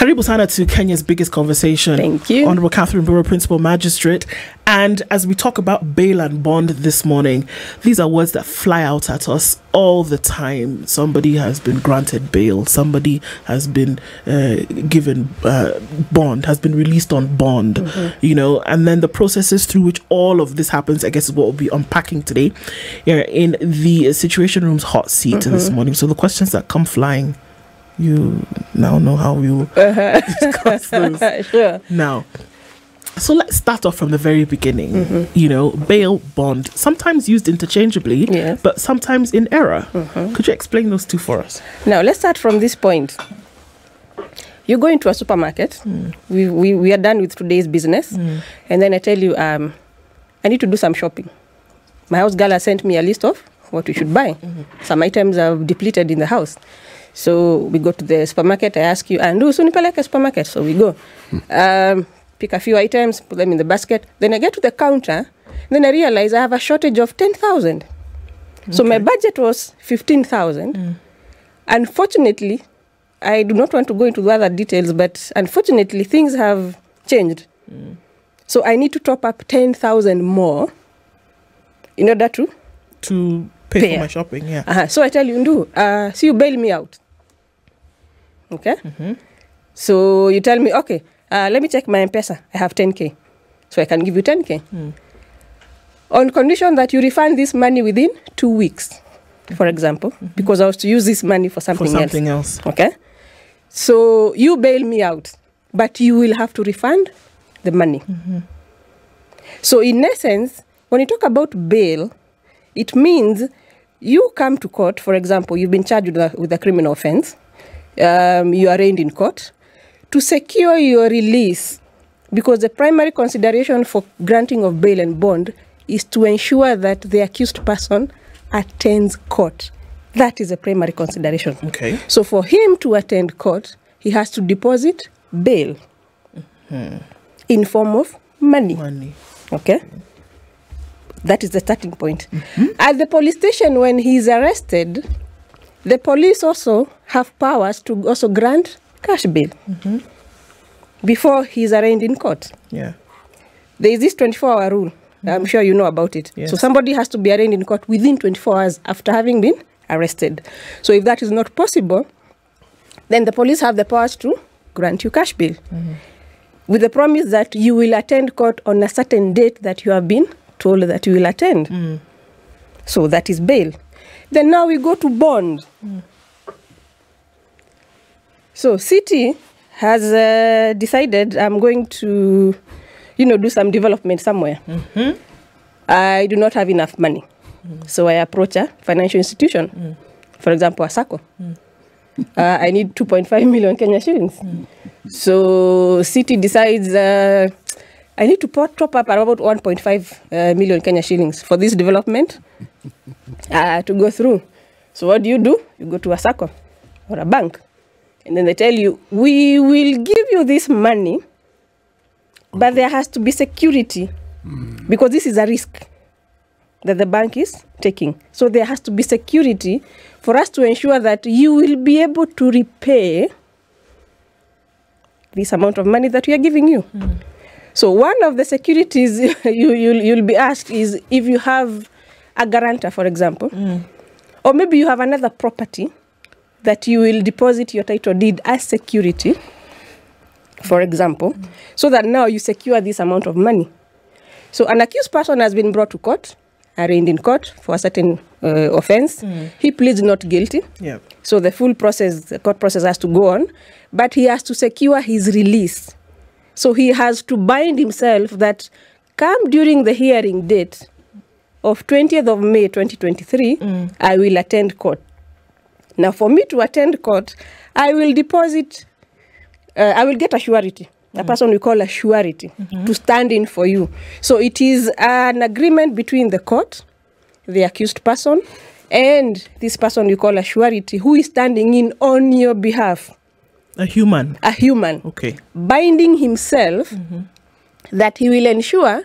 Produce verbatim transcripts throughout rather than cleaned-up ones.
Karibu sana to Kenya's biggest conversation. Thank you. Honorable Catherine Mburu, Principal Magistrate. And as we talk about bail and bond this morning, these are words that fly out at us all the time. Somebody has been granted bail. Somebody has been uh, given uh, bond, has been released on bond, mm-hmm. you know, and then the processes through which all of this happens, I guess, is what we'll be unpacking today here in the Situation Room's hot seat mm-hmm. this morning. So the questions that come flying, you now know how you uh-huh. discuss those. Sure. Now, so let's start off from the very beginning. Mm-hmm. You know, bail, bond, sometimes used interchangeably, yes. but sometimes in error. Mm-hmm. Could you explain those two for us? Now, let's start from this point. You go into a supermarket. Mm. We, we, we are done with today's business. Mm. And then I tell you, um, I need to do some shopping. My house girl has sent me a list of what we should buy. Mm-hmm. Some items are depleted in the house. So we go to the supermarket. I ask you, and do so nipeleke supermarket. So we go, um, pick a few items, put them in the basket. Then I get to the counter. Then I realize I have a shortage of ten thousand. Okay. So my budget was fifteen thousand. Mm. Unfortunately, I do not want to go into the other details, but unfortunately things have changed. Mm. So I need to top up ten thousand more in order to to. Pay Pair. for my shopping, yeah. Uh-huh. So I tell you, Ndu, uh, so you bail me out. Okay? Mm-hmm. So you tell me, okay, uh, let me check my M-Pesa. I have ten K. So I can give you ten K. Mm. On condition that you refund this money within two weeks, for example, mm-hmm. because I was to use this money for something else. For something else. else. Okay? So you bail me out, but you will have to refund the money. Mm-hmm. So in essence, when you talk about bail, it means you come to court, for example, you've been charged with a, with a criminal offense, um, you are arraigned in court, to secure your release, because the primary consideration for granting of bail and bond is to ensure that the accused person attends court. That is the primary consideration. Okay. So for him to attend court, he has to deposit bail mm-hmm. in form of money. Money. Okay. That is the starting point. Mm-hmm. At the police station, when he is arrested, the police also have powers to also grant cash bail mm-hmm. before he is arraigned in court. Yeah, there is this twenty-four hour rule. Mm-hmm. I'm sure you know about it. Yes. So somebody has to be arraigned in court within twenty-four hours after having been arrested. So if that is not possible, then the police have the powers to grant you cash bail mm-hmm. with the promise that you will attend court on a certain date that you have been told that you will attend. Mm. So that is bail. Then now we go to bond. Mm. So city has uh, decided I'm going to, you know, do some development somewhere. Mm-hmm. I do not have enough money. Mm. So I approach a financial institution, mm. for example, a Sacco. Mm. uh, I need two point five million Kenya shillings. Mm. So city decides, uh, I need to top up about one point five uh, million Kenya shillings for this development uh, to go through. So what do you do? You go to a Sacco or a bank. And then they tell you, we will give you this money, but there has to be security because this is a risk that the bank is taking. So there has to be security for us to ensure that you will be able to repay this amount of money that we are giving you. Mm. So one of the securities you, you'll, you'll be asked is if you have a guarantor, for example, mm. or maybe you have another property that you will deposit your title deed as security, for example, mm. so that now you secure this amount of money. So an accused person has been brought to court, arraigned in court for a certain uh, offense. Mm. He pleads not guilty. Yeah. So the full process, the court process has to go on, but he has to secure his release. So he has to bind himself that come during the hearing date of twentieth of May twenty twenty-three, mm. I will attend court. Now for me to attend court, I will deposit, uh, I will get a surety, mm. a person we call a surety mm-hmm. to stand in for you. So it is an agreement between the court, the accused person, and this person we call a surety who is standing in on your behalf. A human. A human. Okay. Binding himself mm-hmm. that he will ensure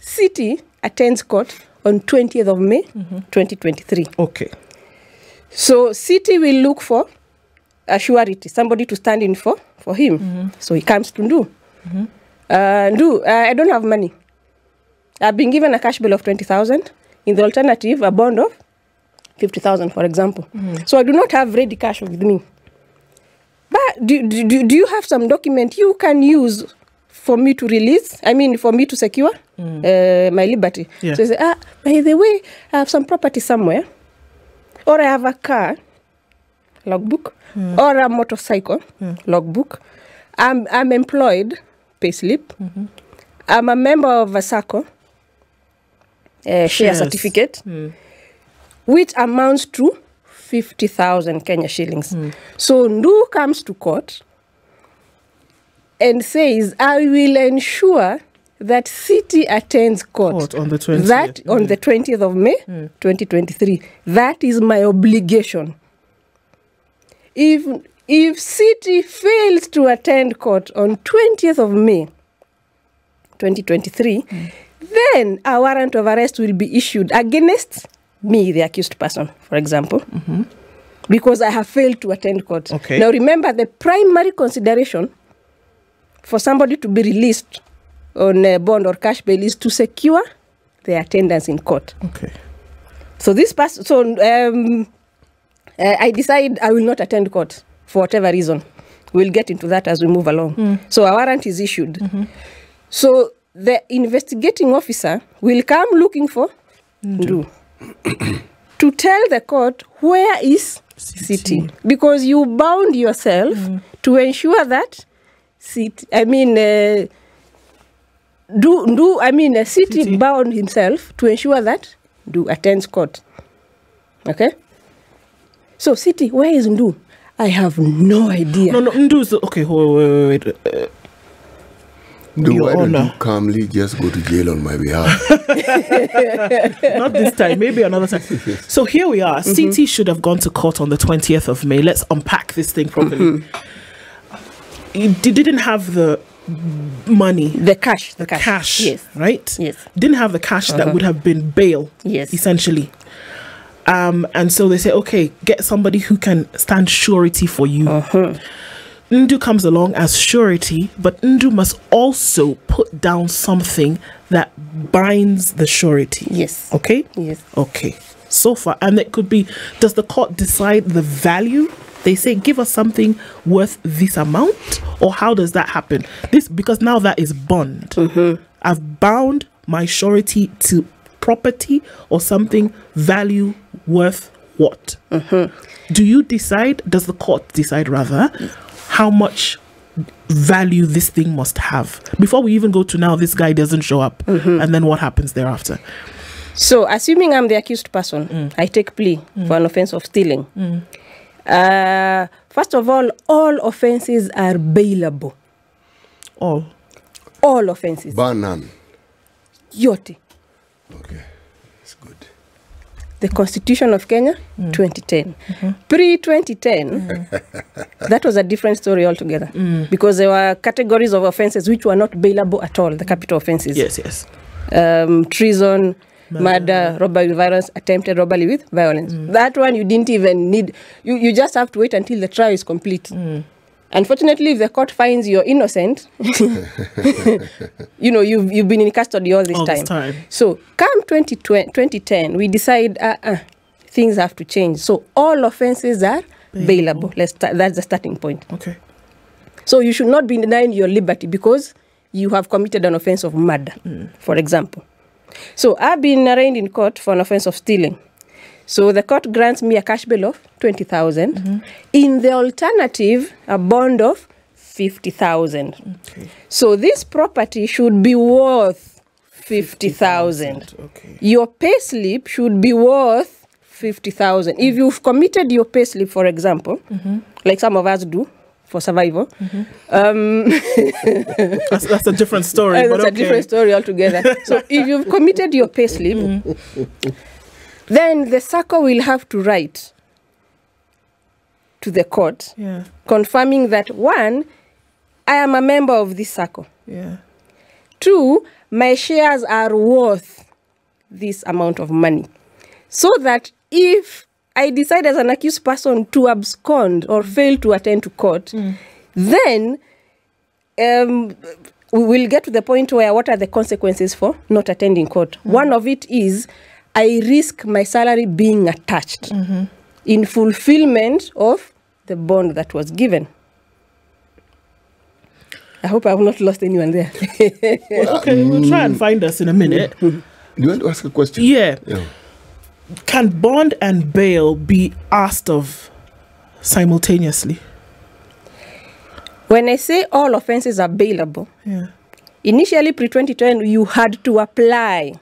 city attends court on twentieth of May, mm-hmm. twenty twenty-three. Okay. So city will look for a surety, somebody to stand in for, for him. Mm-hmm. So he comes to Ndu. Mm-hmm. uh, Ndu, uh, I don't have money. I've been given a cash bill of twenty thousand. In the alternative, a bond of fifty thousand, for example. Mm-hmm. So I do not have ready cash with me. But do, do, do you have some document you can use for me to release, I mean, for me to secure mm. uh, my liberty? Yeah. So I say, ah, by the way, I have some property somewhere, or I have a car, logbook, mm. or a motorcycle, mm. logbook. I'm, I'm employed, payslip. Mm-hmm. I'm a member of a Sacco, a share certificate, mm. which amounts to fifty thousand Kenya shillings. Mm. So Ndu comes to court and says, I will ensure that city attends court, court on the twentieth. That mm. on the twentieth of May, mm. twenty twenty-three. That is my obligation. If, if city fails to attend court on twentieth of May, twenty twenty-three, mm. then a warrant of arrest will be issued against me, the accused person, for example, mm-hmm. because I have failed to attend court. Okay. Now, remember, the primary consideration for somebody to be released on a bond or cash bail is to secure their attendance in court. Okay. So this person, so um, uh, I decide I will not attend court for whatever reason. We'll get into that as we move along. Mm. So a warrant is issued. Mm-hmm. So the investigating officer will come looking for Ndu. To tell the court where is city, because you bound yourself mm. to ensure that city, I mean uh, do do I mean a city, city bound himself to ensure that do attends court. Okay, so city, where is Ndu? I have no idea. No, no, Ndu is okay. Wait, wait, wait. Uh, Do, why don't you calmly just go to jail on my behalf? Not this time, maybe another time. So here we are. Mm-hmm. City should have gone to court on the twentieth of May. Let's unpack this thing properly. Mm-hmm. You didn't have the money. The cash. The, the cash. cash. Yes. Right? Yes. Didn't have the cash uh-huh. that would have been bail. Yes. Essentially. Um, and so they say, okay, get somebody who can stand surety for you. Uh-huh. Ndu comes along as surety, but Ndu must also put down something that binds the surety. Yes. Okay? Yes. Okay. So far. And it could be, does the court decide the value? They say, give us something worth this amount? Or how does that happen? This, because now that is bond. Mm-hmm. I've bound my surety to property or something value worth what? Mm-hmm. Do you decide, does the court decide rather, how much value this thing must have? Before we even go to now, this guy doesn't show up. Mm-hmm. And then what happens thereafter? So, assuming I'm the accused person, mm. I take plea mm. for an offense of stealing. Mm. Uh, first of all, all offenses are bailable. All? All offenses. Bar none. Yote. Okay, that's good. The Constitution of Kenya, mm. twenty ten. Mm-hmm. Pre twenty ten, mm. that was a different story altogether. Mm. Because there were categories of offences which were not bailable at all, the capital offences. Yes, yes. Um, treason, murder, murder robbery with violence, attempted robbery with violence. Mm. That one you didn't even need. You, you just have to wait until the trial is complete. Mm. Unfortunately, if the court finds you're innocent, you know, you've, you've been in custody all this, all time. this time. So, come twenty ten, we decide uh, uh, things have to change. So, all offenses are bailable. bailable. Let's that's the starting point. Okay. So, you should not be denying your liberty because you have committed an offense of murder, mm. for example. So, I've been arraigned in court for an offense of stealing. So the court grants me a cash bail of twenty thousand. Mm-hmm. In the alternative, a bond of fifty thousand. Okay. So this property should be worth fifty thousand. Okay. Your payslip should be worth fifty thousand. Mm-hmm. If you've committed your payslip, for example, mm-hmm. like some of us do for survival, mm-hmm. um, that's, that's a different story. That's but a okay. different story altogether. So if you've committed your payslip, mm-hmm. then the Sacco will have to write to the court, yeah. confirming that, one, I am a member of this Sacco. Yeah. Two, my shares are worth this amount of money. So that if I decide as an accused person to abscond or fail to attend to court, mm. then um, we'll get to the point where what are the consequences for not attending court. Mm-hmm. One of it is I risk my salary being attached mm-hmm. in fulfillment of the bond that was given. I hope I have not lost anyone there. Well, okay, we'll try and find us in a minute. Do you want to ask a question? Yeah. yeah. Can bond and bail be asked of simultaneously? When I say all offences are bailable, yeah. initially pre twenty ten you had to apply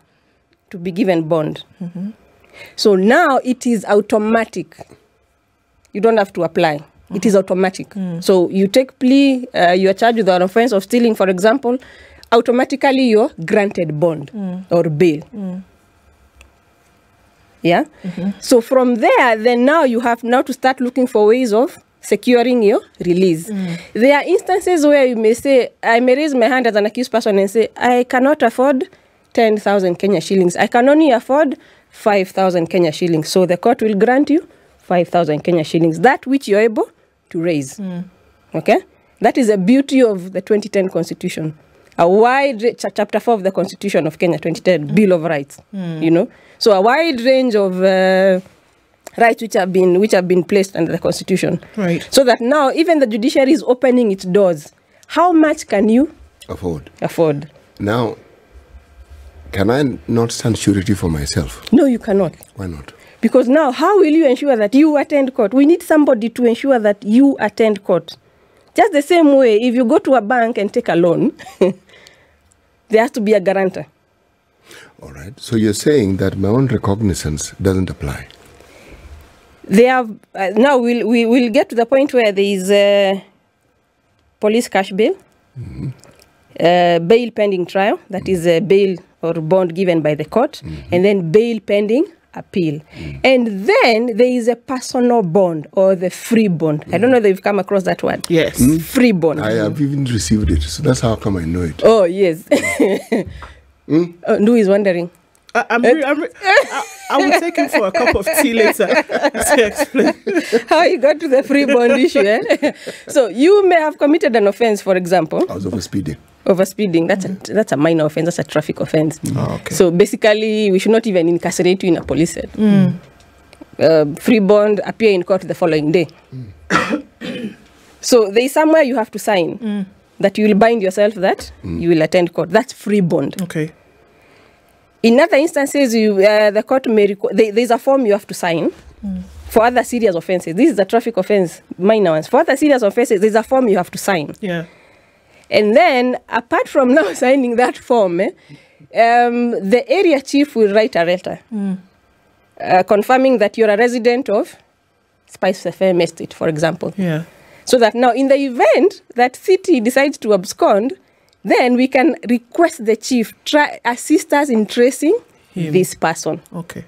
to be given bond. Mm-hmm. So now it is automatic. You don't have to apply. It is automatic. Mm. So you take plea, uh, you are charged with an offense of stealing, for example, automatically you're granted bond mm. or bail. Mm. Yeah? Mm-hmm. So from there, then now you have now to start looking for ways of securing your release. Mm. There are instances where you may say, I may raise my hand as an accused person and say, I cannot afford ten thousand Kenya shillings. I can only afford five thousand Kenya shillings. So the court will grant you five thousand Kenya shillings, that which you're able to raise. Mm. Okay? That is the beauty of the twenty ten Constitution. A wide, chapter four of the Constitution of Kenya, twenty ten, mm. Bill of Rights, mm. you know? So a wide range of uh, rights which have been which have been placed under the Constitution. Right. So that now, even the judiciary is opening its doors. How much can you afford? Afford. Now, can I not stand surety for myself? No, you cannot. Why not? Because now, how will you ensure that you attend court? We need somebody to ensure that you attend court. Just the same way, if you go to a bank and take a loan, there has to be a guarantor. All right. So you're saying that my own recognizance doesn't apply? They have, uh, now we'll, we will get to the point where there is uh, police cash bail, mm-hmm. uh, bail pending trial, that mm-hmm. is a bail or bond given by the court, mm-hmm. and then bail pending appeal. Mm. And then there is a personal bond or the free bond. Mm. I don't know that you've come across that word. Yes. Mm. Free bond. I have even received it. So that's how come I know it. Oh, yes. mm. Oh, Ndu is wondering. I, I'm uh, I'm I, I will take him for a cup of tea later to explain how you got to the free bond issue. Eh? So you may have committed an offense, for example. I was overspeeding. Overspeeding. That's mm. a that's a minor offense. That's a traffic offense. Mm. Oh, okay. So basically, we should not even incarcerate you in a police cell. Mm. Uh, free bond, appear in court the following day. Mm. So there is somewhere you have to sign mm. that you will bind yourself that mm. you will attend court. That's free bond. Okay. In other instances, you, uh, the court may require, there is a form you have to sign mm. for other serious offences. This is a traffic offence, minor ones. For other serious offences, there is a form you have to sign. Yeah. And then, apart from now signing that form, eh, um, the area chief will write a letter mm. uh, confirming that you're a resident of Spice Fair Estate, for example. Yeah. So that now, in the event that city decides to abscond, then we can request the chief try assist us in tracing him. This person. Okay.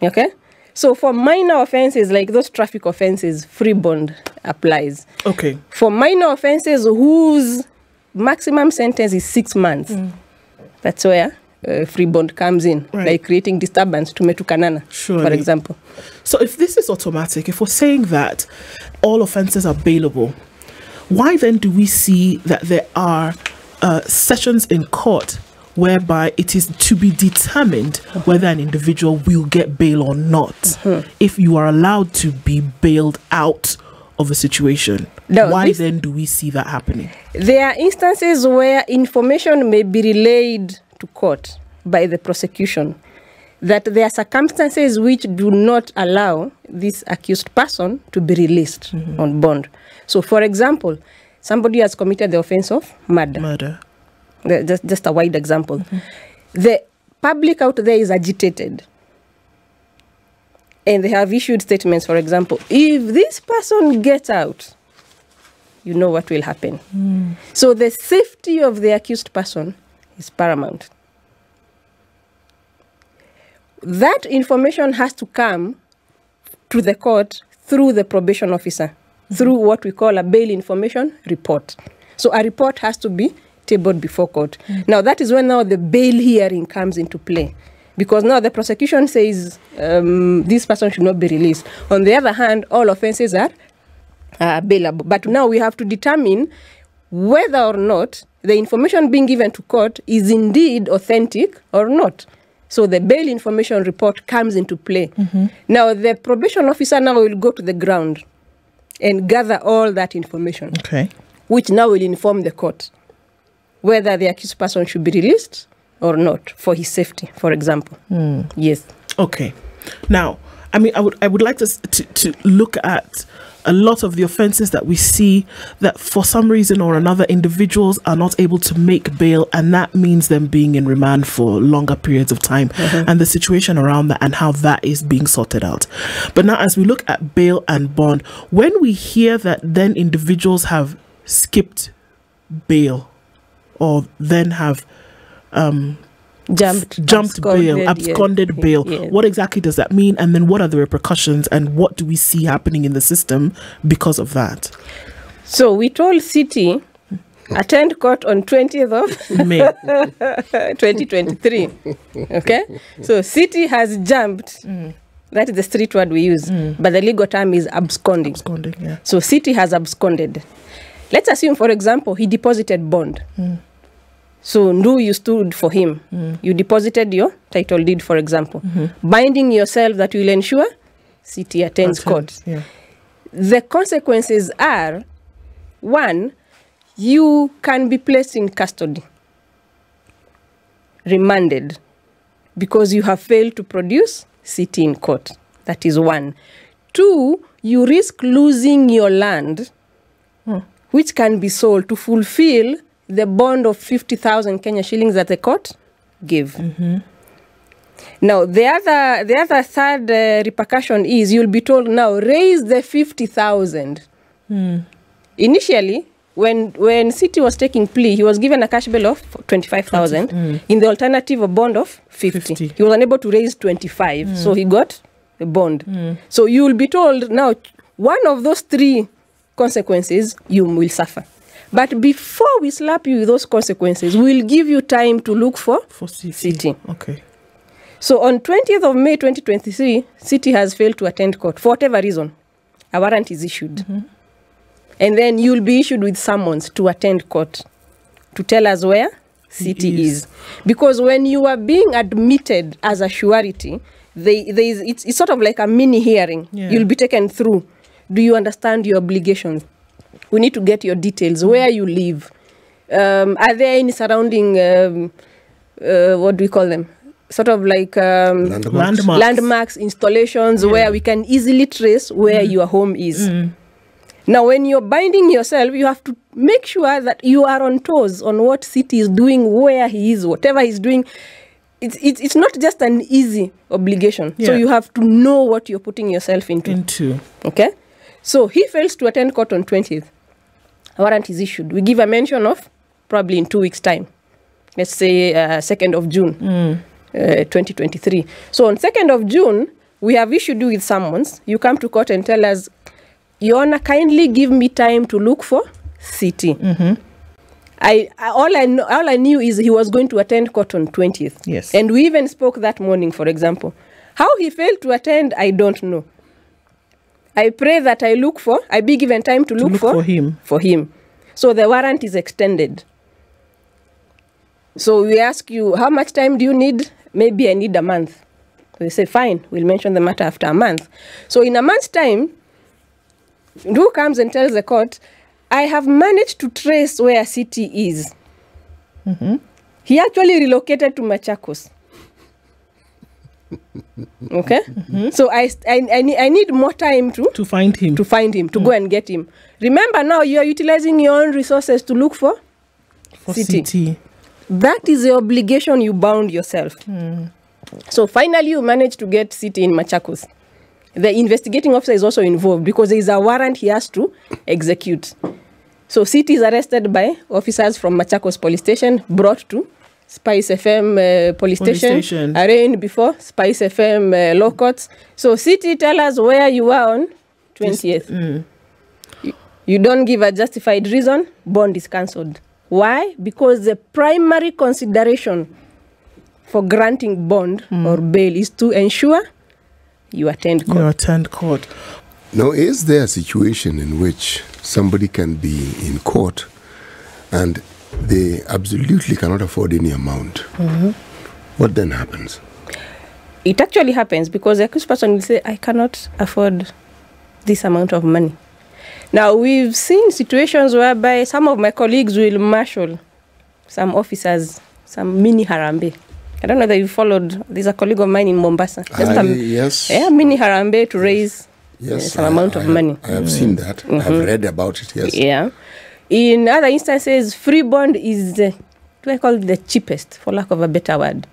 Okay. So for minor offenses like those traffic offenses, free bond applies. Okay. For minor offenses whose maximum sentence is six months, mm. that's where uh, free bond comes in, right. Like creating disturbance to metukanana, surely. For example. So if this is automatic, if we're saying that all offenses are bailable, why then do we see that there are Uh, sessions in court whereby it is to be determined whether an individual will get bail or not? Mm-hmm. If you are allowed to be bailed out of a situation, now, why then do we see that happening? There are instances where information may be relayed to court by the prosecution that there are circumstances which do not allow this accused person to be released mm-hmm. on bond. So, for example, somebody has committed the offense of murder. Murder. The, just, just a wide example. Mm-hmm. The public out there is agitated. And they have issued statements, for example, if this person gets out, you know what will happen. Mm. So the safety of the accused person is paramount. That information has to come to the court through the probation officer, through what we call a bail information report. So a report has to be tabled before court. Mm. Now that is when now the bail hearing comes into play, because now the prosecution says um, this person should not be released. On the other hand, all offences are uh, available. But now we have to determine whether or not the information being given to court is indeed authentic or not. So the bail information report comes into play. Mm-hmm. Now the probation officer now will go to the ground and gather all that information, okay, which now will inform the court whether the accused person should be released or not for his safety, for example. Mm. Yes. Okay. Now, I mean, I would, I would like to, to, to look at a lot of the offenses that we see that for some reason or another individuals are not able to make bail, and that means them being in remand for longer periods of time, mm-hmm, and the situation around that and how that is being sorted out. But now as we look at bail and bond, when we hear that then individuals have skipped bail or then have um Jumped, jumped absconded, bail, absconded yes, bail. Yes. What exactly does that mean? And then what are the repercussions and what do we see happening in the system because of that? So we told City, attend court on twentieth of May twenty twenty-three. Okay? So City has jumped. Mm. That is the street word we use. Mm. But the legal term is absconding. Absconding, yeah. So City has absconded. Let's assume, for example, he deposited bond. Mm. So, Ndu, you stood for him. Mm. You deposited your title deed, for example. Mm-hmm. Binding yourself that will ensure City attends court. Yeah. The consequences are, one, you can be placed in custody, remanded, because you have failed to produce City in court. That is one. Two, you risk losing your land, mm, which can be sold to fulfill the bond of fifty thousand Kenya shillings that the court gave. Mm-hmm. Now, the other, the other third uh, repercussion is you'll be told now, raise the fifty thousand. Mm. Initially, when, when City was taking plea, he was given a cash bail of twenty-five thousand. Mm. In the alternative, a bond of fifty. fifty. He was unable to raise twenty-five, mm, so he got a bond. Mm. So you'll be told now, one of those three consequences, you will suffer. But before we slap you with those consequences, we'll give you time to look for, for City. City. Okay. So on twentieth of May twenty twenty-three, City has failed to attend court for whatever reason. A warrant is issued. Mm-hmm. And then you'll be issued with summons to attend court to tell us where City is. is. Because when you are being admitted as a surety, they, they, it's, it's sort of like a mini hearing. Yeah. You'll be taken through. Do you understand your obligations? We need to get your details, where you live. Um, are there any surrounding, um, uh, what do we call them? Sort of like um, landmarks. landmarks. landmarks, installations, yeah, where we can easily trace where, mm, your home is. Mm. Now, when you're binding yourself, you have to make sure that you are on toes on what City is doing, where he is, whatever he's doing. It's, it's, it's not just an easy obligation. Yeah. So you have to know what you're putting yourself into. into. Okay? So he fails to attend court on twentieth. A warrant is issued. We give a mention of probably in two weeks' time. Let's say uh, second of June, mm, uh, twenty twenty-three. So on second of June, we have issued you with summons. You come to court and tell us, Your Honor, kindly give me time to look for City. Mm-hmm. I, I, all, I know, all I knew is he was going to attend court on twentieth. Yes. And we even spoke that morning, for example. How he failed to attend, I don't know. I pray that I look for, I be given time to, to look, look for, for him. For him. So the warrant is extended. So we ask you, how much time do you need? Maybe I need a month. So they say, fine, we'll mention the matter after a month. So in a month's time, Ndu comes and tells the court, I have managed to trace where City is. Mm-hmm. He actually relocated to Machakos. Okay, mm-hmm. So I, I, I, I need more time to to find him, to find him, to mm. go and get him. Remember now, you are utilizing your own resources to look for, for City. City. That is the obligation you bound yourself. Mm. So finally, you manage to get City in Machakos. The investigating officer is also involved because there is a warrant he has to execute. So City is arrested by officers from Machakos police station, brought to Spice F M uh, police, police station, station. arraigned before Spice F M uh, law courts. So City, tell us where you are on twentieth. Mm. You, you don't give a justified reason, bond is cancelled. Why? Because the primary consideration for granting bond mm. or bail is to ensure you attend court. You attend court. Now, is there a situation in which somebody can be in court and they absolutely cannot afford any amount? Mm-hmm. What then happens? It actually happens because the accused person will say, I cannot afford this amount of money. Now, we've seen situations whereby some of my colleagues will marshal some officers, some mini Harambe. I don't know that you followed. There's a colleague of mine in Mombasa. Just I, a, yes. Yeah, mini Harambe to yes. raise yes, uh, some I, amount I of have, money. I have mm. seen that. Mm-hmm. I've read about it, yes. Yeah. In other instances, free bond is, uh, what I call the cheapest, for lack of a better word,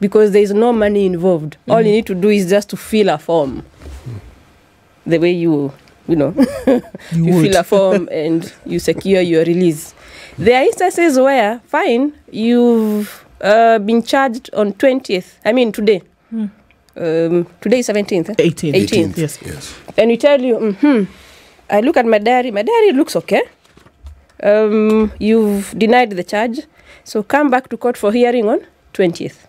because there is no money involved. Mm-hmm. All you need to do is just to fill a form, mm. the way you, you know, you, you fill a form and you secure your release. There are instances where, fine, you've uh, been charged on twentieth, I mean today. Mm. Um, today is seventeenth. Eh? eighteenth. eighteenth. eighteenth. Yes. yes. And we tell you, mm-hmm, I look at my diary, my diary looks okay. Um, you've denied the charge, so come back to court for hearing on twentieth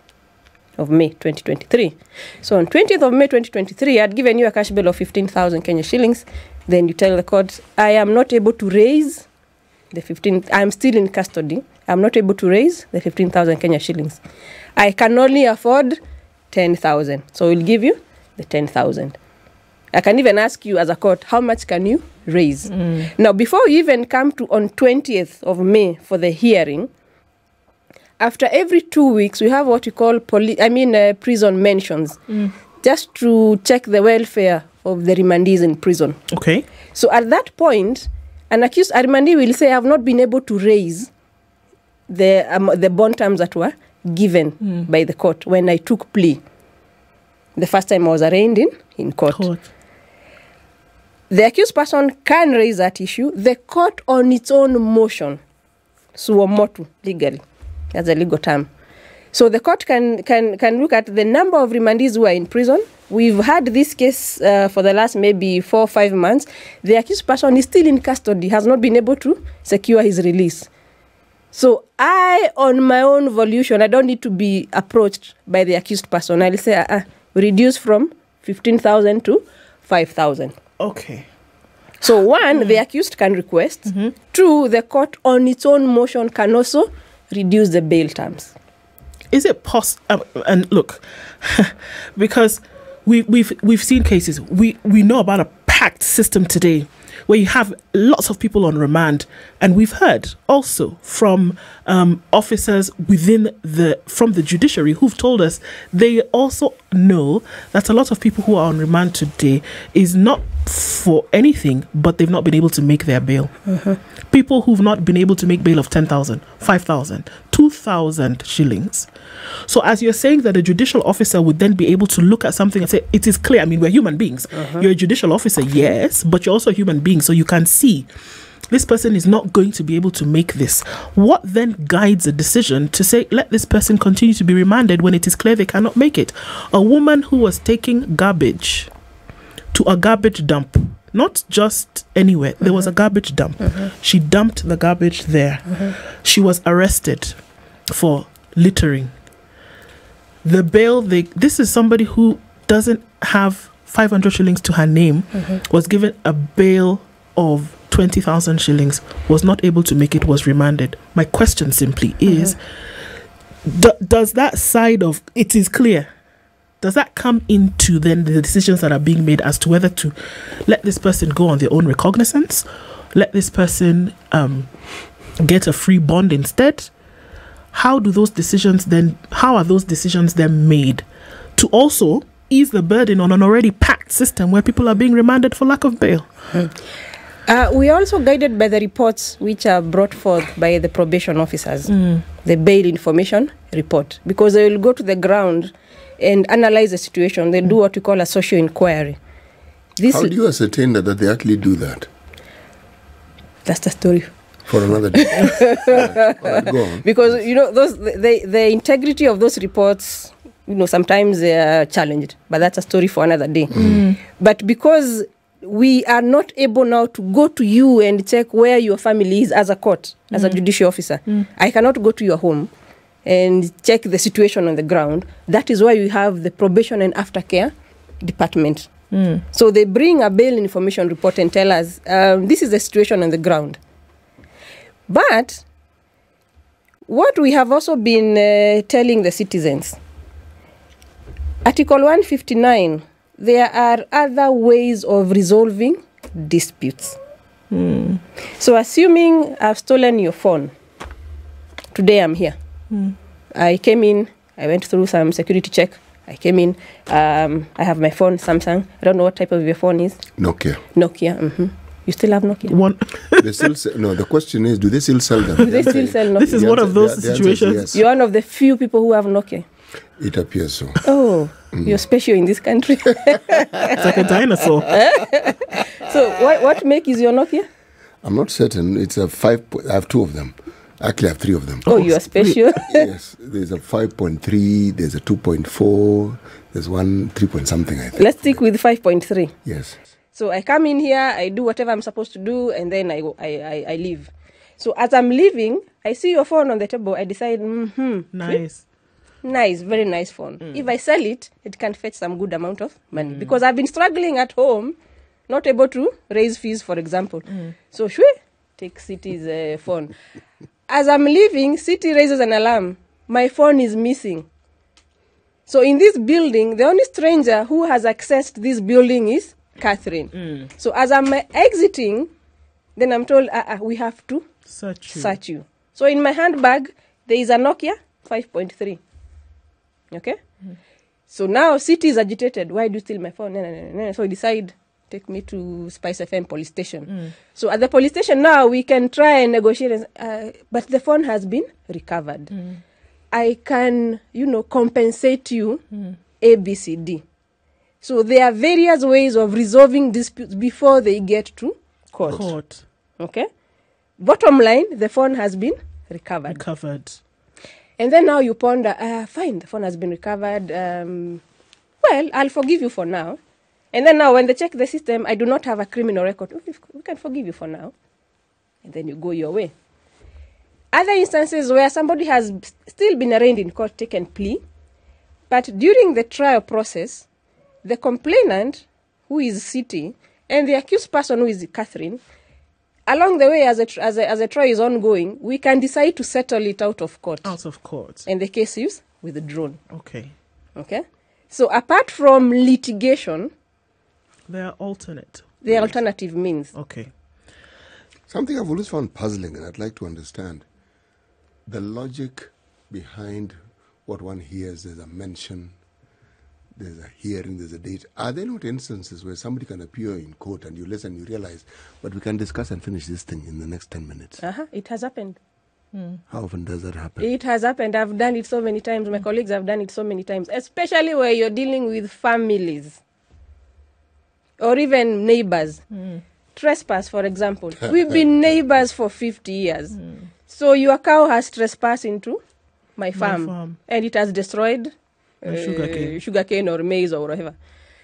of May twenty twenty-three. So on twentieth of May twenty twenty-three, I had given you a cash bail of fifteen thousand Kenya shillings. Then you tell the court, I am not able to raise the fifteen, I'm still in custody. I'm not able to raise the fifteen thousand Kenya shillings. I can only afford ten thousand. So we'll give you the ten thousand. I can even ask you as a court, how much can you raise? Mm. Now, before you even come to on twentieth of May for the hearing, after every two weeks, we have what we call poli I mean, uh, prison mentions, mm. just to check the welfare of the remandees in prison. Okay. So at that point, an accused remandee will say, I have not been able to raise the, um, the bond terms that were given mm. by the court when I took plea. The first time I was arraigned in, in court. court. The accused person can raise that issue. The court on its own motion, suo motu, legally. As a legal term. So the court can, can, can look at the number of remandees who are in prison. We've had this case uh, for the last maybe four or five months. The accused person is still in custody, has not been able to secure his release. So I, on my own volition, I don't need to be approached by the accused person. I'll say, uh, uh, reduce from fifteen thousand to five thousand. Okay. So one, mm. the accused can request. Mm-hmm. Two, the court on its own motion can also reduce the bail terms. Is it possible? Um, and look, because we, we've we've seen cases. We we know about a packed system today, where you have lots of people on remand, and we've heard also from um, officers within the from the judiciary who've told us they also know that a lot of people who are on remand today is not for anything, but they've not been able to make their bail. Uh-huh. People who've not been able to make bail of ten thousand, five thousand, two thousand shillings. So as you're saying that a judicial officer would then be able to look at something and say, it is clear, I mean, we're human beings. Uh-huh. You're a judicial officer, yes, but you're also a human being. So you can see this person is not going to be able to make this. What then guides a decision to say, let this person continue to be remanded when it is clear they cannot make it? A woman who was taking garbage to a garbage dump, not just anywhere. Mm-hmm. There was a garbage dump. Mm-hmm. She dumped the garbage there. Mm-hmm. She was arrested for littering. The bail, they, this is somebody who doesn't have five hundred shillings to her name, mm-hmm. was given a bail of twenty thousand shillings, was not able to make it, was remanded. My question simply is, mm-hmm. does that side of it is clear, does that come into then the decisions that are being made as to whether to let this person go on their own recognizance, let this person um, get a free bond instead? How do those decisions then, how are those decisions then made to also ease the burden on an already packed system where people are being remanded for lack of bail? Hmm. Uh, we are also guided by the reports which are brought forth by the probation officers, mm. the bail information report, because they will go to the ground and analyze the situation. They do what we call a social inquiry. This How do you ascertain that, that they actually do that? That's the story for another day. Right. Right. Go on. Because you know those the the integrity of those reports, you know, sometimes they are challenged, but that's a story for another day. Mm. But because we are not able now to go to you and check where your family is as a court, as mm. a judicial officer, mm. I cannot go to your home and check the situation on the ground. That is why we have the probation and aftercare department, Mm. So they bring a bail information report and tell us, um, this is the situation on the ground. But what we have also been uh, telling the citizens, Article one fifty-nine, there are other ways of resolving disputes. Mm. So assuming I've stolen your phone, today I'm here. Mm. I came in, I went through some security check, I came in, um, I have my phone, Samsung. I don't know what type of your phone is. Nokia. Nokia, mm-hmm. You still have Nokia? One. They still sell, no, the question is, do they still sell them? Do they still sell Nokia? This is one of those situations. Yes. You're one of the few people who have Nokia. It appears so. Oh, mm. You're special in this country. It's like a dinosaur. So what, what make is your Nokia? I'm not certain. It's a five. I have two of them. Actually, I have three of them. Oh, you are special. Yes, there's a five point three, there's a two point four, there's one three point something, I think. Let's stick with five point three. Yes. So I come in here, I do whatever I'm supposed to do, and then I, I, I, I leave. So as I'm leaving, I see your phone on the table. I decide, mm-hmm. Nice. Hmm? Nice, very nice phone. Mm. If I sell it, it can fetch some good amount of money. Mm. Because I've been struggling at home, not able to raise fees, for example. Mm. So, shwe, take Citi's uh, phone. As I'm leaving, City raises an alarm. My phone is missing. So in this building, the only stranger who has accessed this building is Catherine. Mm. So as I'm exiting, then I'm told, uh, uh, we have to search you. search you. So in my handbag, there is a Nokia five point three. Okay? Mm. So now City is agitated. Why do you steal my phone? No, no, no, no. So I decide, take me to Spice F M police station. Mm. So at the police station now, we can try and negotiate, uh, but the phone has been recovered. Mm. I can, you know, compensate you, mm. A, B, C, D. So there are various ways of resolving disputes before they get to court. court. Okay? Bottom line, the phone has been recovered. Recovered. And then now you ponder, uh, fine, the phone has been recovered. Um, well, I'll forgive you for now. And then now when they check the system, I do not have a criminal record. We can forgive you for now. And then you go your way. Other instances where somebody has still been arraigned in court, taken plea, but during the trial process, the complainant, who is City, and the accused person, who is Catherine, along the way as a, as a, as a trial is ongoing, we can decide to settle it out of court. Out of court. And the case is withdrawn. Okay. Okay? So apart from litigation, There are alternate. There are alternative means. Okay. Something I've always found puzzling and I'd like to understand. The logic behind what one hears, there's a mention, there's a hearing, there's a date. Are there not instances where somebody can appear in court and you listen, you realize, but we can discuss and finish this thing in the next ten minutes? Uh-huh. It has happened. Mm. How often does that happen? It has happened. I've done it so many times. My colleagues have done it so many times, especially where you're dealing with families. Or even neighbors. Mm. Trespass, for example. We've been neighbors for fifty years. Mm. So your cow has trespassed into my farm. My farm. And it has destroyed uh, sugarcane. sugarcane or maize or whatever.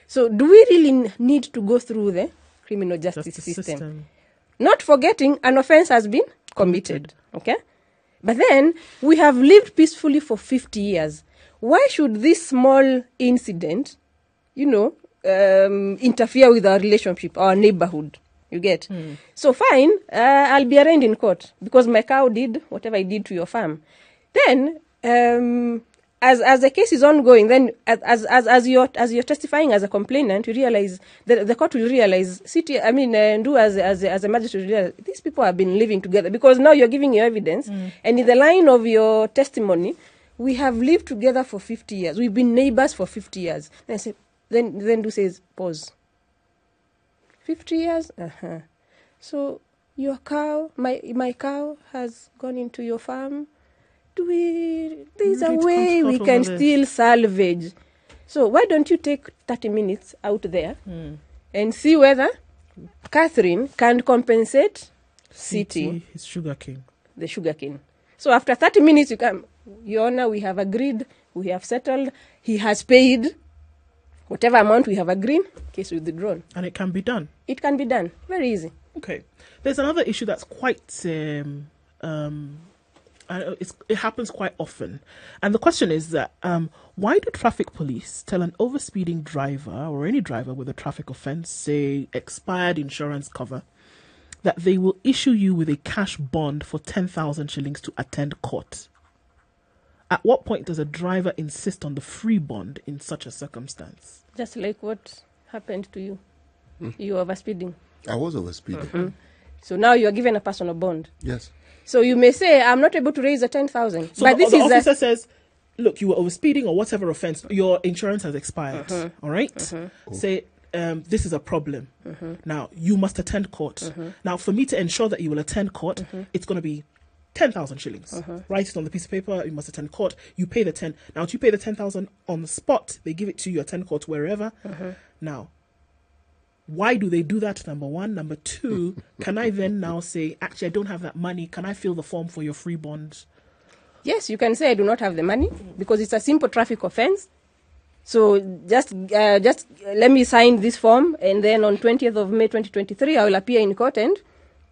So do we really need to go through the criminal justice, justice system? system? Not forgetting an offense has been committed. Okay? But then we have lived peacefully for fifty years. Why should this small incident, you know, Um, interfere with our relationship, our neighborhood? You get? Mm. So fine, uh, I'll be arraigned in court because my cow did whatever I did to your farm. Then, um, as as the case is ongoing, then as as as you're as you're testifying as a complainant, you realize that the court will realize, city, I mean, uh, do as as as a magistrate, realize, these people have been living together, because now you're giving your evidence, mm. and in the line of your testimony, we have lived together for fifty years. We've been neighbors for fifty years. And I say, Then, then do says, pause. fifty years? Uh-huh. So, your cow, my my cow has gone into your farm. Do we, there's a way we can still salvage. So, why don't you take thirty minutes out there, mm. and see whether Catherine can compensate City. It's sugarcane. The sugarcane. So, after thirty minutes, you come, Your Honor, we have agreed, we have settled, he has paid whatever amount we have agreed, case withdrawn. And it can be done? It can be done. Very easy. Okay. There's another issue that's quite um, um, uh, it's, it happens quite often. And the question is that um, why do traffic police tell an overspeeding driver or any driver with a traffic offense, say expired insurance cover, that they will issue you with a cash bond for ten thousand shillings to attend court? At what point does a driver insist on the free bond in such a circumstance? Just like what happened to you. Mm. You were overspeeding. I was overspeeding. Mm-hmm. So now you are given a personal bond. Yes. So you may say, I'm not able to raise the ten thousand. So but the, this the is officer a... says, look, you were overspeeding or whatever offense, your insurance has expired. Mm-hmm. All right? Mm-hmm. Say, um, this is a problem. Mm-hmm. Now, you must attend court. Mm-hmm. Now, for me to ensure that you will attend court, mm-hmm. it's going to be ten thousand shillings. Uh-huh. Write it on the piece of paper. You must attend court. You pay the ten. Now, do you pay the ten thousand on the spot? They give it to you, attend court wherever. Uh-huh. Now, why do they do that? Number one. Number two, can I then now say, actually, I don't have that money. Can I fill the form for your free bond? Yes, you can say I do not have the money because it's a simple traffic offense. So just uh, just let me sign this form, and then on twentieth of May twenty twenty-three, I will appear in court and,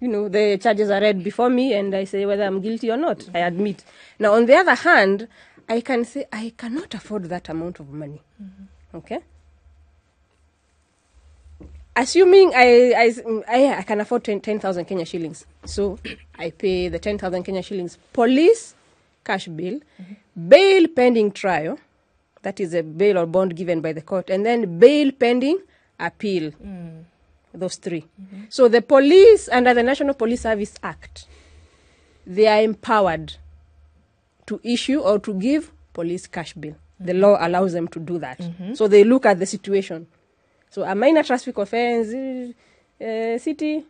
you know, the charges are read before me and I say whether I'm guilty or not. I admit. Now, on the other hand, I can say I cannot afford that amount of money. Mm-hmm. Okay? Assuming I, I, I can afford ten thousand Kenya shillings. So I pay the ten thousand Kenya shillings. Police, cash bail. Mm-hmm. Bail pending trial. That is a bail or bond given by the court. And then bail pending appeal. Mm. Those three. Mm-hmm. So the police, under the National Police Service Act, they are empowered to issue or to give police cash bail. Mm-hmm. The law allows them to do that. Mm-hmm. So they look at the situation. So a minor traffic offense, uh, city,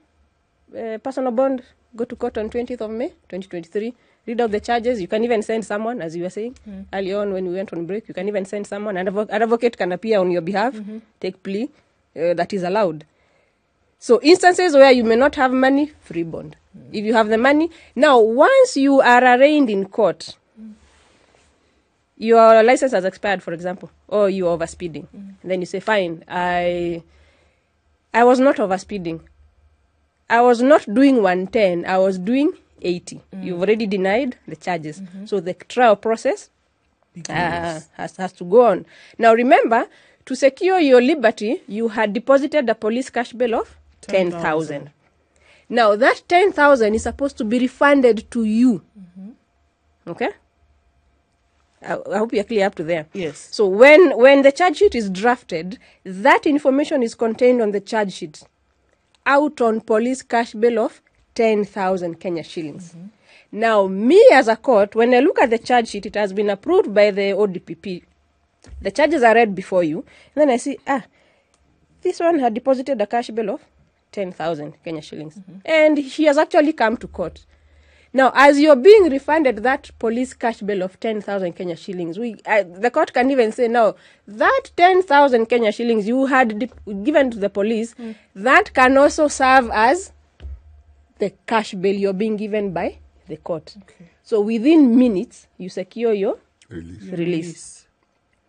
uh, personal bond, go to court on twentieth of May twenty twenty-three, read out the charges. You can even send someone, as you were saying, mm-hmm. early on when we went on break, you can even send someone. An advo- advocate can appear on your behalf, mm-hmm. take plea, uh, that is allowed. So instances where you may not have money, free bond. Mm. If you have the money. Now, once you are arraigned in court, mm. your license has expired, for example, or you are overspeeding. Mm. Then you say, fine, I I was not overspeeding. I was not doing one ten. I was doing eighty. Mm. You've already denied the charges. Mm-hmm. So the trial process uh, has, has to go on. Now, remember, to secure your liberty, you had deposited a police cash bail of ten thousand. Now, that ten thousand is supposed to be refunded to you. Mm-hmm. Okay? I, I hope you're clear up to there. Yes. So, when, when the charge sheet is drafted, that information is contained on the charge sheet. Out on police cash bail of ten thousand Kenya shillings. Mm-hmm. Now, me as a court, when I look at the charge sheet, it has been approved by the O D P P. The charges are read before you. And then I see, ah, this one had deposited a cash bail of ten thousand Kenya shillings. Mm-hmm. And she has actually come to court. Now, as you're being refunded that police cash bail of ten thousand Kenya shillings, we, uh, the court can even say, no, that ten thousand Kenya shillings you had dip- given to the police, mm. that can also serve as the cash bail you're being given by the court. Okay. So within minutes, you secure your release. release. release.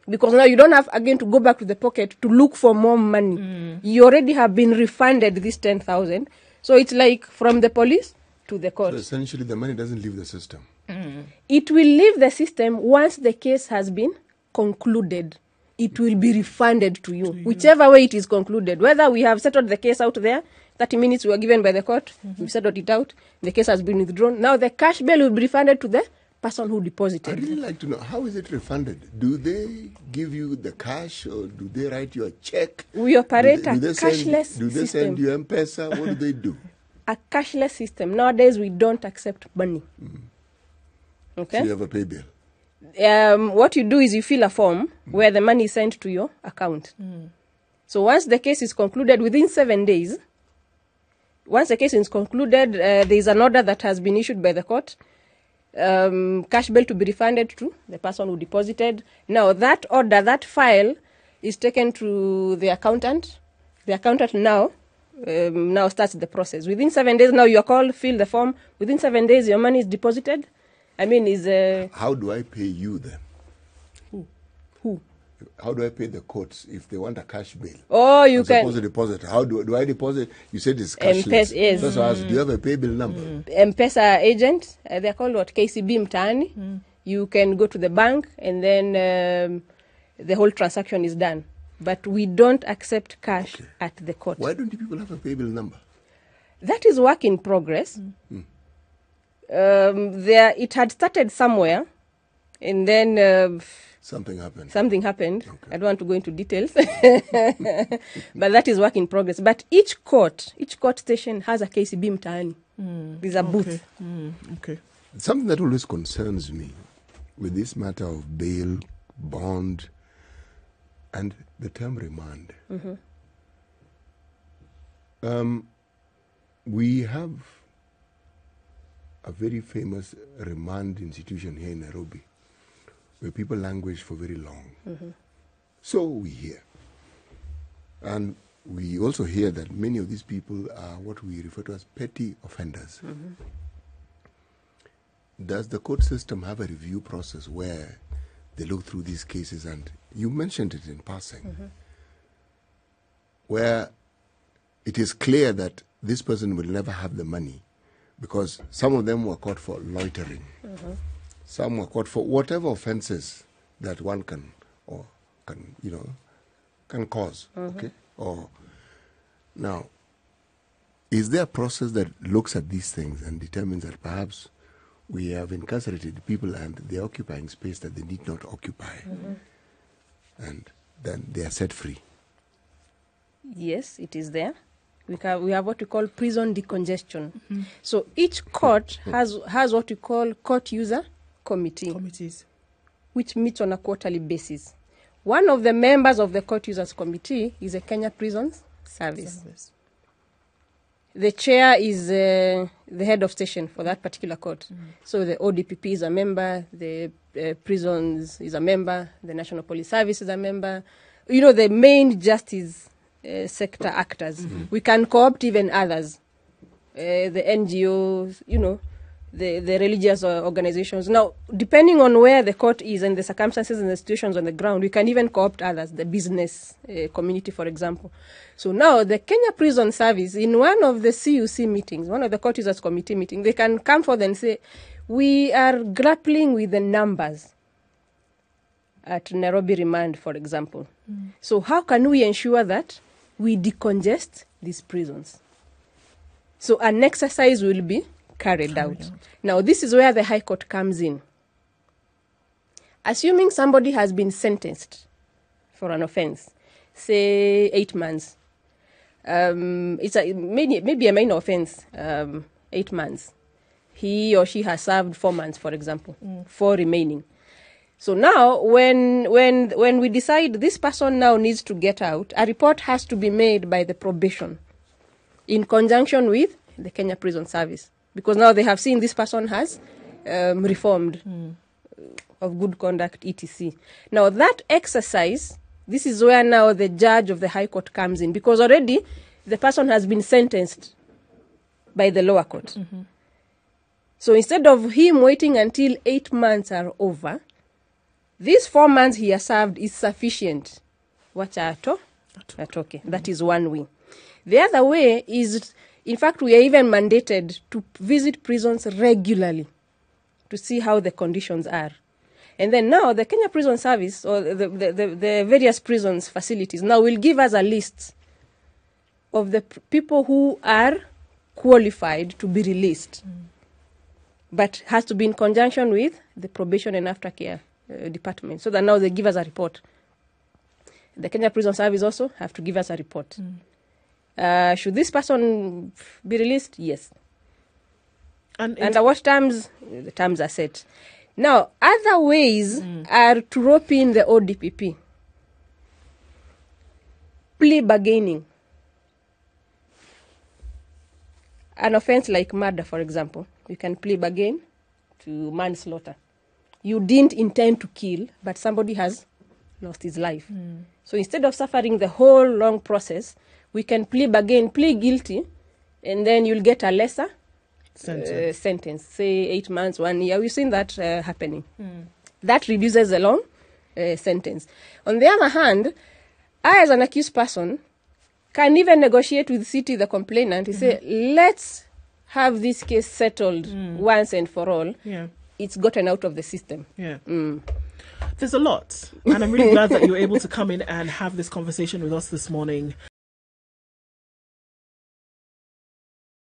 Because now you don't have, again, to go back to the pocket to look for more money. Mm. You already have been refunded this ten thousand. So it's like from the police to the court. So essentially, the money doesn't leave the system. Mm. It will leave the system once the case has been concluded. It will be refunded to you, to you. Whichever way it is concluded. Whether we have settled the case out there, thirty minutes we were given by the court, mm-hmm. we settled it out, the case has been withdrawn. Now the cash bail will be refunded to the person who deposited. I'd really like to know, how is it refunded? Do they give you the cash or do they write you a check? We operate do they, do a cashless send, system. Do they send you M-Pesa? What do they do? A cashless system. Nowadays, we don't accept money. Mm. Okay? So you have a pay bill? Um, what you do is you fill a form mm. where the money is sent to your account. Mm. So once the case is concluded, within seven days, once the case is concluded, uh, there is an order that has been issued by the court. Um, cash bail to be refunded to the person who deposited. Now, that order, that file is taken to the accountant. The accountant now um, now starts the process. Within seven days, now you're called, fill the form. Within seven days, your money is deposited. I mean, is uh, How do I pay you then? Who? Who? how do I pay the courts if they want a cash bill? Oh, you I'm can. Supposed to deposit. How do, do I deposit? You said it's cashless. Yes. That's why I asked, do you have a pay bill number? Mm. M-Pesa agent, uh, they're called what? K C B M-Tani. Mm. You can go to the bank and then um, the whole transaction is done. But we don't accept cash okay. at the court. Why don't people have a pay bill number? That is work in progress. Mm. Um, there, it had started somewhere, and then uh, something happened. Something happened. Okay. I don't want to go into details, but that is work in progress. But each court, each court station has a K C B M-Tani. Mm. There's a okay. booth. Mm. Okay. Something that always concerns me with this matter of bail, bond, and the term remand. Mm-hmm. Um, we have a very famous remand institution here in Nairobi where people languish for very long. Mm-hmm. So we hear. And we also hear that many of these people are what we refer to as petty offenders. Mm-hmm. Does the court system have a review process where they look through these cases, and you mentioned it in passing, mm-hmm. where it is clear that this person will never have the money because some of them were caught for loitering, mm-hmm. some were caught for whatever offenses that one can or can you know can cause. Mm-hmm. Okay, or now is there a process that looks at these things and determines that perhaps we have incarcerated people and they're occupying space that they need not occupy. Mm-hmm. And then they are set free. Yes, it is there. We, can, we have what we call prison decongestion. Mm-hmm. So each court mm-hmm. has, has what we call court user committee. Committees. Which meets on a quarterly basis. One of the members of the court users committee is a Kenya Prisons Service. Service. The chair is uh, the head of station for that particular court. Mm. So the O D P P is a member, the uh, prisons is a member, the National Police Service is a member. You know, the main justice uh, sector actors. Mm-hmm. We can co-opt even others, uh, the N G Os, you know, the, the religious organizations. Now, depending on where the court is and the circumstances and the situations on the ground, we can even co-opt others, the business uh, community, for example. So now the Kenya Prison Service, in one of the C U C meetings, one of the court users committee meetings, they can come forth and say, we are grappling with the numbers at Nairobi remand, for example. Mm. So how can we ensure that we decongest these prisons? So an exercise will be carried out. out. Now, this is where the High Court comes in. Assuming somebody has been sentenced for an offense, say eight months, um, it's a, maybe, maybe a minor offense, um, eight months. He or she has served four months, for example, mm. four remaining. So now, when, when, when we decide this person now needs to get out, a report has to be made by the probation in conjunction with the Kenya Prison Service. Because now they have seen this person has um, reformed mm. of good conduct, et cetera. Now that exercise, this is where now the judge of the High Court comes in. Because already the person has been sentenced by the lower court. Mm-hmm. So instead of him waiting until eight months are over, these four months he has served is sufficient. Wacha ato? Atoke. That is one way. The other way is... In fact, we are even mandated to visit prisons regularly to see how the conditions are. And then now the Kenya Prison Service or the, the, the, the various prisons facilities now will give us a list of the people who are qualified to be released, mm. but has to be in conjunction with the probation and aftercare uh, department, so that now they give us a report. The Kenya Prison Service also have to give us a report. Mm. Uh, should this person be released? Yes. And under what terms? The terms are set. Now, other ways mm. are to rope in the O D P P. Plea bargaining. An offense like murder, for example, you can plea bargain to manslaughter. You didn't intend to kill, but somebody has lost his life. Mm. So instead of suffering the whole long process, we can plea bargain, plead guilty, and then you'll get a lesser sentence, uh, sentence say eight months, one year. We've seen that uh, happening. Mm. That reduces the long uh, sentence. On the other hand, I, as an accused person, can even negotiate with city, the complainant, and mm-hmm. say, let's have this case settled mm. once and for all. Yeah. It's gotten out of the system. Yeah. Mm. There's a lot. And I'm really glad that you were able to come in and have this conversation with us this morning.